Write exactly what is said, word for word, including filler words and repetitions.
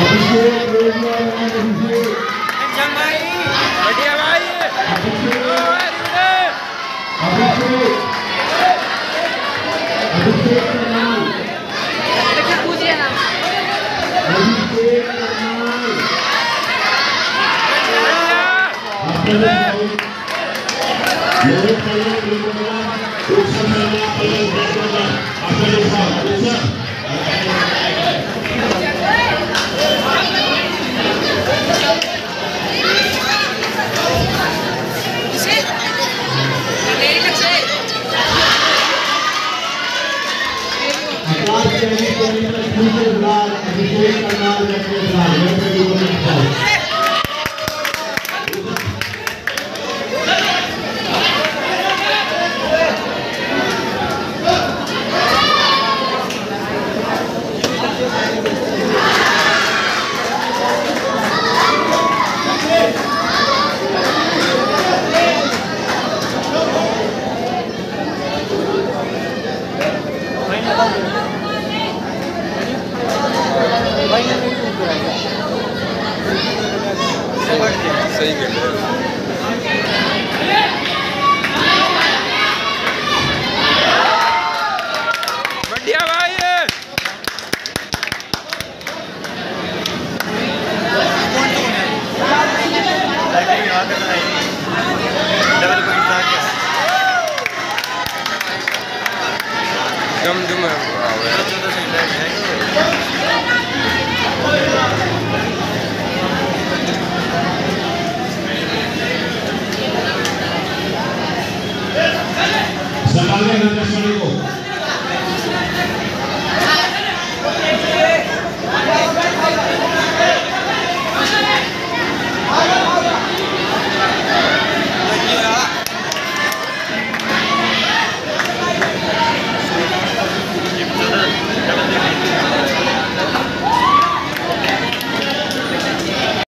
Abhishek Verma and Sampai dengan